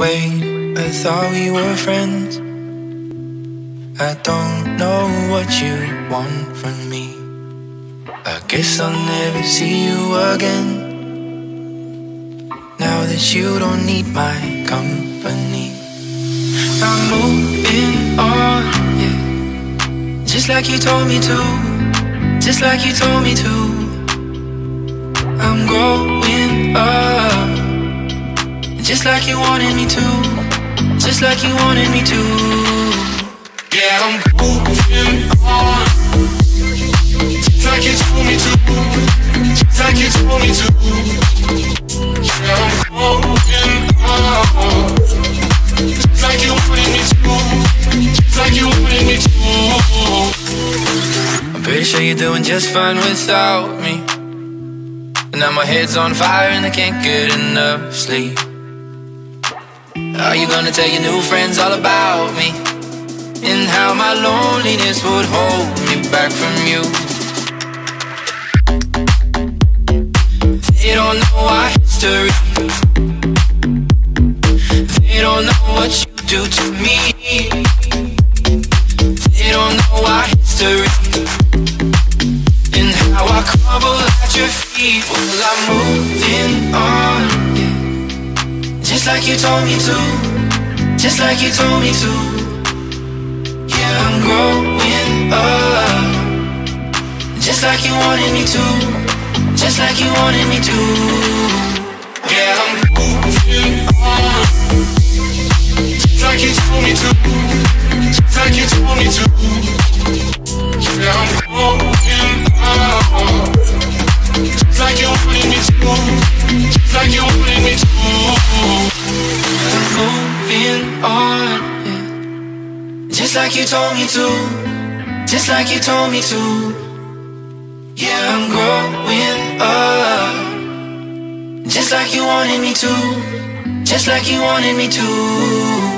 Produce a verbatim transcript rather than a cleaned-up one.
wait, I thought we were friends. I don't know what you want from me. I guess I'll never see you again, now that you don't need my company. I'm moving on, yeah, just like you told me to, just like you told me to. I'm going up, just like you wanted me to, just like you wanted me to. Yeah, I'm moving on, just like you told me to, just like you told me to. Yeah, I'm moving on, just like you wanted me to, just like you wanted me to. I'm pretty sure you're doing just fine without me, and now my head's on fire and I can't get enough sleep. Are you gonna tell your new friends all about me, and how my loneliness would hold me back from you? They don't know our history, they don't know what you do to me. They don't know our history, and how I crumble at your feet. Well, I'm moving on, just like you told me to, just like you told me to. Yeah, I'm growing up, just like you wanted me to, just like you wanted me to. Yeah, I'm moving on, just like you told me to, just like you told me to. Yeah, I'm growing up, just like you wanted me to, just like you wanted me to. I'm moving on, yeah, just like you told me to, just like you told me to. Yeah, I'm growing up, just like you wanted me to, just like you wanted me to.